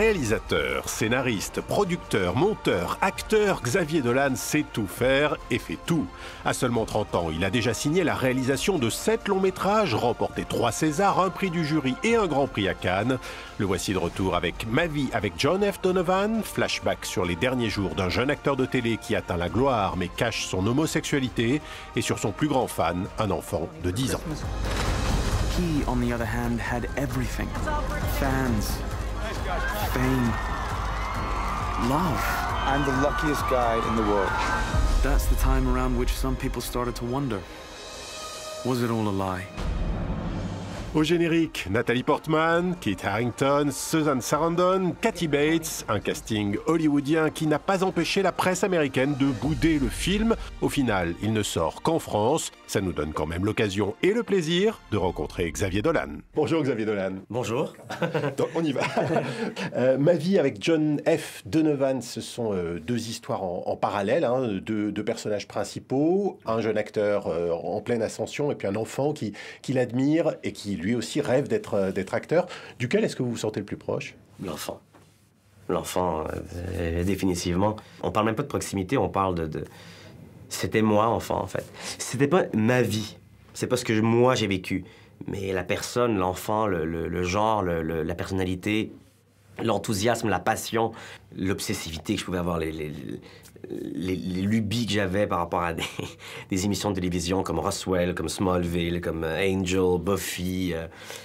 Réalisateur, scénariste, producteur, monteur, acteur, Xavier Dolan sait tout faire et fait tout. À seulement 30 ans, il a déjà signé la réalisation de 7 longs métrages, remporté 3 Césars, un prix du jury et un grand prix à Cannes. Le voici de retour avec Ma vie avec John F. Donovan, flashback sur les derniers jours d'un jeune acteur de télé qui atteint la gloire mais cache son homosexualité, et sur son plus grand fan, un enfant de 10 ans. He, on the other hand, had everything. Fans, fame, love. I'm the luckiest guy in the world. That's the time around which some people started to wonder, was it all a lie? Au générique, Natalie Portman, Kit Harington, Susan Sarandon, Katy Bates, un casting hollywoodien qui n'a pas empêché la presse américaine de bouder le film. Au final, il ne sort qu'en France. Ça nous donne quand même l'occasion et le plaisir de rencontrer Xavier Dolan. Bonjour Xavier Dolan. Bonjour. Donc, on y va. Ma vie avec John F. Donovan, ce sont deux histoires en parallèle, hein, deux personnages principaux, un jeune acteur en pleine ascension et puis un enfant qui l'admire et qui lui aussi rêve d'être acteur. Duquel est-ce que vous vous sentez le plus proche? L'enfant. L'enfant, définitivement. On parle même pas de proximité, on parle de... C'était moi, enfant, en fait. C'était pas ma vie. C'est pas ce que moi, j'ai vécu. Mais la personne, l'enfant, le genre, la personnalité, l'enthousiasme, la passion, l'obsessivité que je pouvais avoir, les lubies que j'avais par rapport à des émissions de télévision comme Roswell, comme Smallville, comme Angel, Buffy,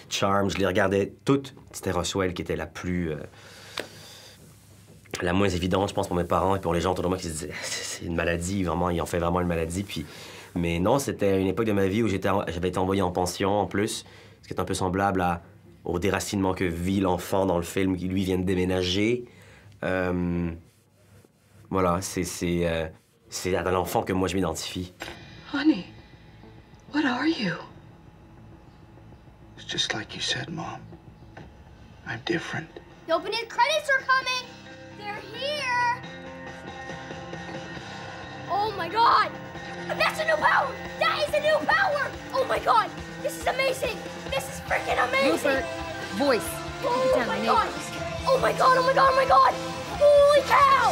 Charmed. Je les regardais toutes. C'était Roswell qui était la moins évidente, je pense, pour mes parents et pour les gens autour de moi qui se disaient c'est une maladie, vraiment, ils en fait vraiment une maladie. Puis... Mais non, c'était une époque de ma vie où j'avais été envoyé en pension, en plus, ce qui est un peu semblable au déracinement que vit l'enfant dans le film, qui, lui, vient de déménager. Voilà, c'est à l'enfant que moi, je m'identifie. Honey, what are you? It's just like you said, Mom. I'm different. The opening credits are coming! They're here! Oh, my God! That's a new power! That is a new power! Oh, my God! This is amazing! This is freaking amazing! Rupert, voice. Oh, my God! Oh, my God! Oh, my God! Oh, my God! Holy cow!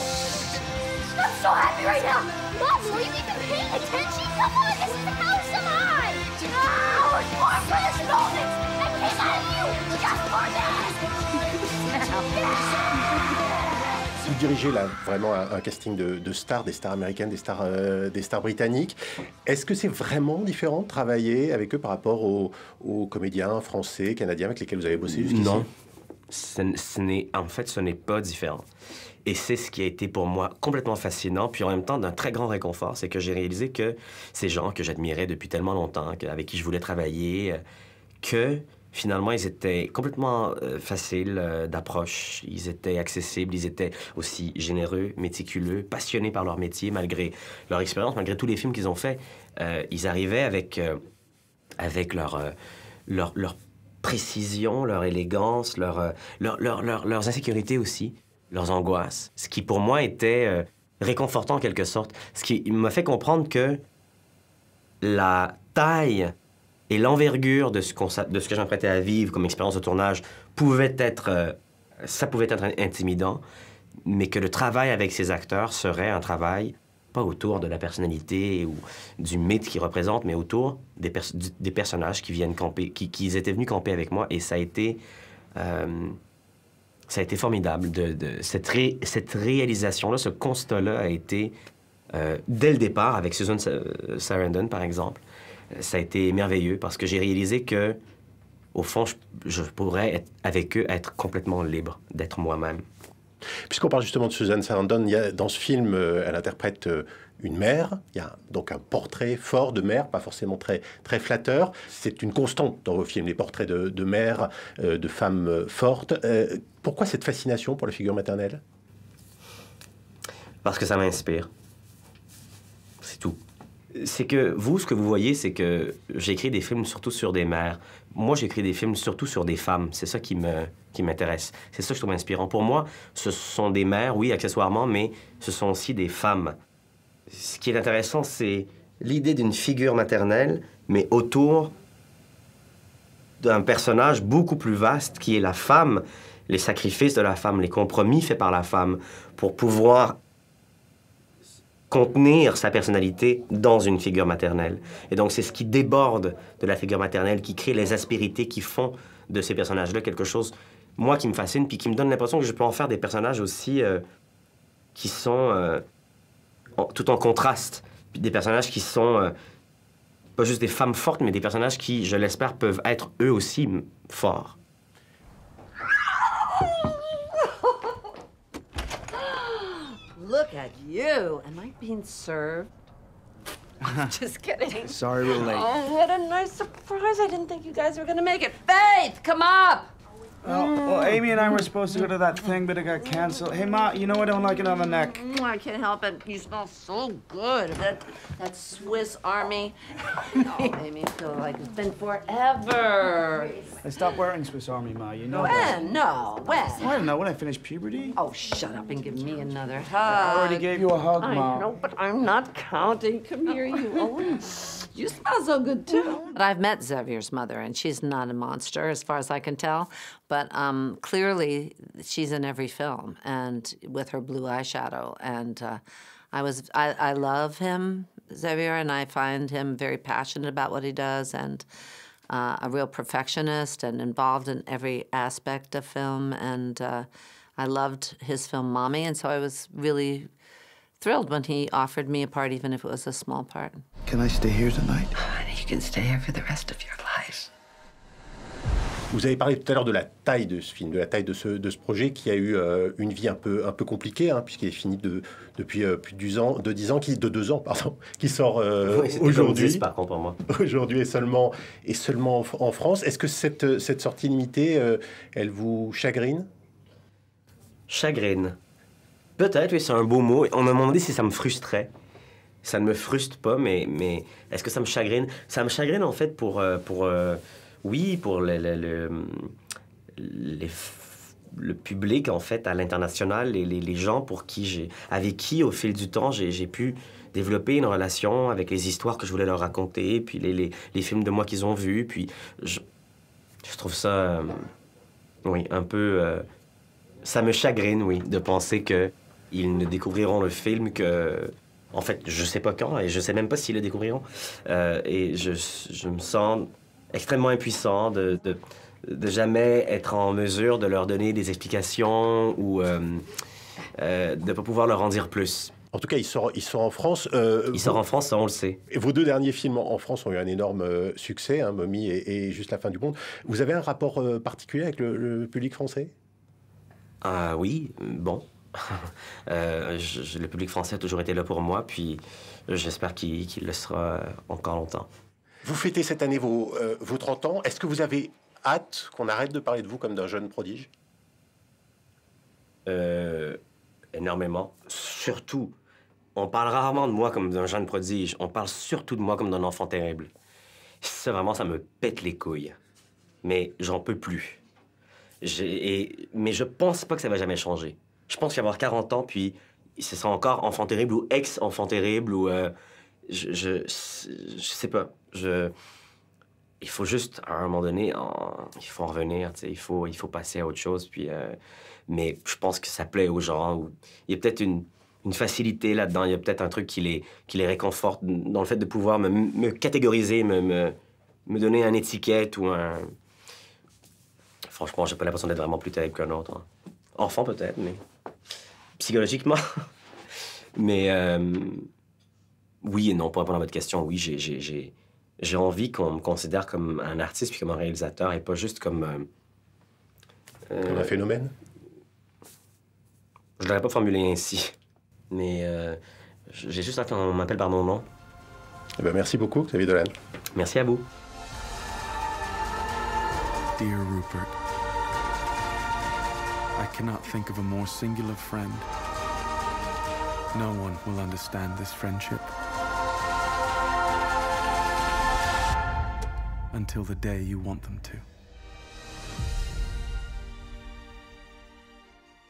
I'm so happy right now! Mom, were you even paying attention? Come on! This is the house of mine! Oh, it's more for this moment! I came out of you! Just for this! Yeah! Vous dirigez là vraiment un casting de stars, des stars américaines, des stars britanniques. Est-ce que c'est vraiment différent de travailler avec eux par rapport aux comédiens français, canadiens avec lesquels vous avez bossé jusqu'ici? Non. En fait, ce n'est pas différent. Et c'est ce qui a été pour moi complètement fascinant, puis en même temps d'un très grand réconfort, c'est que j'ai réalisé que ces gens que j'admirais depuis tellement longtemps, avec qui je voulais travailler, que... Finalement, ils étaient complètement faciles d'approche. Ils étaient accessibles, ils étaient aussi généreux, méticuleux, passionnés par leur métier, malgré leur expérience, malgré tous les films qu'ils ont faits. Ils arrivaient avec leur précision, leur élégance, leurs insécurités aussi, leurs angoisses. Ce qui, pour moi, était réconfortant en quelque sorte. Ce qui m'a fait comprendre que la taille... Et l'envergure de ce que j'apprêtais à vivre comme expérience de tournage pouvait être intimidant, mais que le travail avec ces acteurs serait un travail pas autour de la personnalité ou du mythe qu'ils représentent, mais autour des personnages qui viennent camper, qui étaient venus camper avec moi, et ça a été formidable. Cette réalisation-là, ce constat-là a été dès le départ avec Susan Sarandon, par exemple. Ça a été merveilleux parce que j'ai réalisé que, au fond, je pourrais être avec eux, être complètement libre, d'être moi-même. Puisqu'on parle justement de Susan Sarandon, dans ce film, elle interprète une mère. Il y a donc un portrait fort de mère, pas forcément très, très flatteur. C'est une constante dans vos films, les portraits de mères, de femmes fortes. Pourquoi cette fascination pour la figure maternelle? Parce que ça m'inspire. C'est tout. C'est que vous, ce que vous voyez, c'est que j'écris des films surtout sur des mères. Moi, j'écris des films surtout sur des femmes. C'est ça qui m'intéresse. C'est ça que je trouve inspirant. Pour moi, ce sont des mères, oui, accessoirement, mais ce sont aussi des femmes. Ce qui est intéressant, c'est l'idée d'une figure maternelle, mais autour d'un personnage beaucoup plus vaste, qui est la femme, les sacrifices de la femme, les compromis faits par la femme pour pouvoir contenir sa personnalité dans une figure maternelle. Et donc, c'est ce qui déborde de la figure maternelle, qui crée les aspérités qui font de ces personnages-là quelque chose, moi, qui me fascine, puis qui me donne l'impression que je peux en faire des personnages aussi qui sont tout en contraste. Puis des personnages qui sont pas juste des femmes fortes, mais des personnages qui, je l'espère, peuvent être eux aussi forts. Look at you. Am I being served? Just kidding. Sorry we're late. Oh, what a nice surprise. I didn't think you guys were gonna make it. Faith, come up! Well, Amy and I were supposed to go to that thing, but it got canceled. Hey, Ma, you know I don't like it on the neck. I can't help it. You smell so good. That Swiss Army. Oh, Amy, I feel like it's been forever. I stopped wearing Swiss Army, Ma. You know that. When? No, when? I don't know. When I finish puberty? Oh, shut up and give me another hug. I already gave you a hug, Ma. I know, but I'm not counting. Come here, you Owen. You smell so good, too. But I've met Xavier's mother, and she's not a monster, as far as I can tell. But clearly, she's in every film, and with her blue eyeshadow. And I love him, Xavier, and I find him very passionate about what he does, and a real perfectionist, and involved in every aspect of film. And I loved his film, Mommy, and so I was really thrilled when he offered me a part, even if it was a small part. Can I stay here tonight? Honey, you can stay here for the rest of your life. Vous avez parlé tout à l'heure de la taille de ce film, de la taille de ce projet qui a eu une vie un peu compliquée, hein, puisqu'il est fini depuis plus de 10 ans, qui sort aujourd'hui. Aujourd'hui et seulement en France. Est-ce que cette sortie limitée, elle vous chagrine? Chagrine. Peut-être, oui, c'est un beau mot. On m'a demandé si ça me frustrait. Ça ne me frustre pas, mais est-ce que ça me chagrine? Ça me chagrine, en fait, pour le public, en fait, à l'international, et les gens avec qui, au fil du temps, j'ai pu développer une relation avec les histoires que je voulais leur raconter, puis les films de moi qu'ils ont vus, puis je trouve ça, oui, un peu... ça me chagrine, oui, de penser que... Ils ne découvriront le film que... En fait, je sais pas quand, et je sais même pas s'ils le découvriront. Et je me sens extrêmement impuissant de jamais être en mesure de leur donner des explications ou de pas pouvoir leur en dire plus. En tout cas, il sort en France. Il sort en France, ça, on le sait. Vos deux derniers films en France ont eu un énorme succès, hein, Mommy et Juste la fin du monde. Vous avez un rapport particulier avec le public français? Ah oui, bon. Le public français a toujours été là pour moi, puis j'espère qu'il le sera encore longtemps. Vous fêtez cette année vos 30 ans. Est-ce que vous avez hâte qu'on arrête de parler de vous comme d'un jeune prodige? Énormément. Surtout, on parle rarement de moi comme d'un jeune prodige. On parle surtout de moi comme d'un enfant terrible. Ça, vraiment, ça me pète les couilles. Mais j'en peux plus. Mais je pense pas que ça va jamais changer. Je pense qu'il va avoir 40 ans, puis ce sera encore enfant terrible ou ex-enfant terrible ou... Je sais pas. Il faut juste, à un moment donné, il faut en revenir, t'sais. Il faut passer à autre chose. Puis, mais je pense que ça plaît aux gens. Ou... Il y a peut-être une facilité là-dedans. Il y a peut-être un truc qui les réconforte dans le fait de pouvoir me catégoriser, me donner une étiquette ou un... Franchement, j'ai pas l'impression d'être vraiment plus terrible qu'un autre. Hein. Enfant, peut-être, mais... Psychologiquement. Mais... Oui et non, pour répondre à votre question, oui, j'ai envie qu'on me considère comme un artiste puis comme un réalisateur et pas juste comme un phénomène? Je l'aurais pas formulé ainsi, mais j'ai juste hâte qu'on m'appelle par mon nom. Eh bien, merci beaucoup, Xavier Dolan. Merci à vous. Dear Rupert, I cannot think of a more singular friend. No one will understand this friendship. Until the day you want them to.